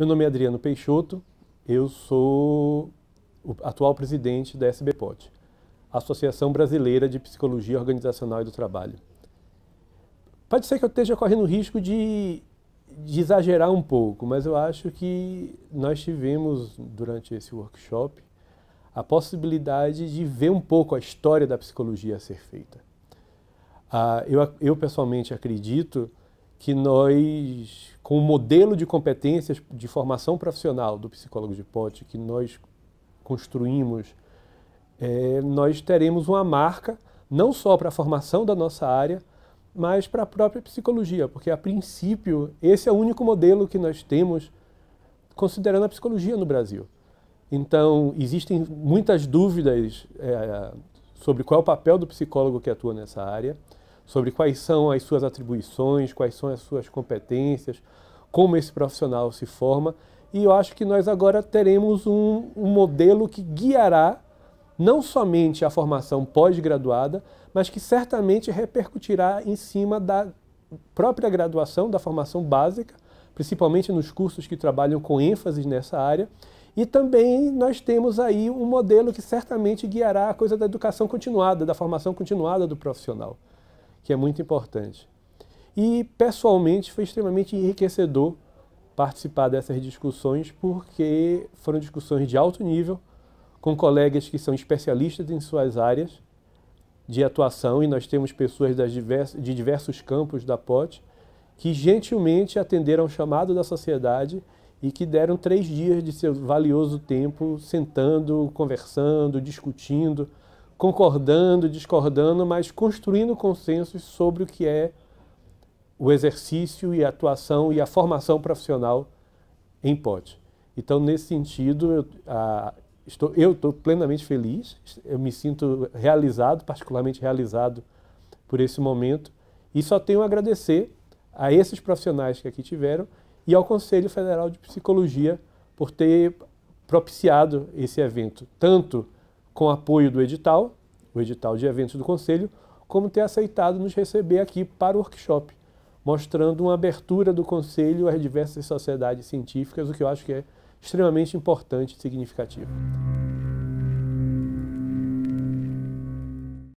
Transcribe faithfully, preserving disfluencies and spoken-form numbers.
Meu nome é Adriano Peixoto, eu sou o atual presidente da S B P O T, Associação Brasileira de Psicologia Organizacional e do Trabalho. Pode ser que eu esteja correndo o risco de, de exagerar um pouco, mas eu acho que nós tivemos, durante esse workshop, a possibilidade de ver um pouco a história da psicologia a ser feita. Ah, eu, eu, pessoalmente, acredito que nós, com o modelo de competências de formação profissional do psicólogo de Ponte que nós construímos, é, nós teremos uma marca, não só para a formação da nossa área, mas para a própria psicologia, porque, a princípio, esse é o único modelo que nós temos considerando a psicologia no Brasil. Então, existem muitas dúvidas é, sobre qual é o papel do psicólogo que atua nessa área, sobre quais são as suas atribuições, quais são as suas competências, como esse profissional se forma. E eu acho que nós agora teremos um, um modelo que guiará não somente a formação pós-graduada, mas que certamente repercutirá em cima da própria graduação, da formação básica, principalmente nos cursos que trabalham com ênfase nessa área. E também nós temos aí um modelo que certamente guiará a coisa da educação continuada, da formação continuada do profissional, que é muito importante. E, pessoalmente, foi extremamente enriquecedor participar dessas discussões, porque foram discussões de alto nível, com colegas que são especialistas em suas áreas de atuação, e nós temos pessoas das diversos, de diversos campos da P O T que gentilmente atenderam ao chamado da sociedade e que deram três dias de seu valioso tempo sentando, conversando, discutindo, concordando, discordando, mas construindo consensos sobre o que é o exercício e a atuação e a formação profissional em P O T. Então, nesse sentido, eu a, estou, eu estou plenamente feliz, eu me sinto realizado, particularmente realizado por esse momento, e só tenho a agradecer a esses profissionais que aqui tiveram e ao Conselho Federal de Psicologia por ter propiciado esse evento, tanto com apoio do edital, o edital de eventos do Conselho, como ter aceitado nos receber aqui para o workshop, mostrando uma abertura do Conselho às diversas sociedades científicas, o que eu acho que é extremamente importante e significativo.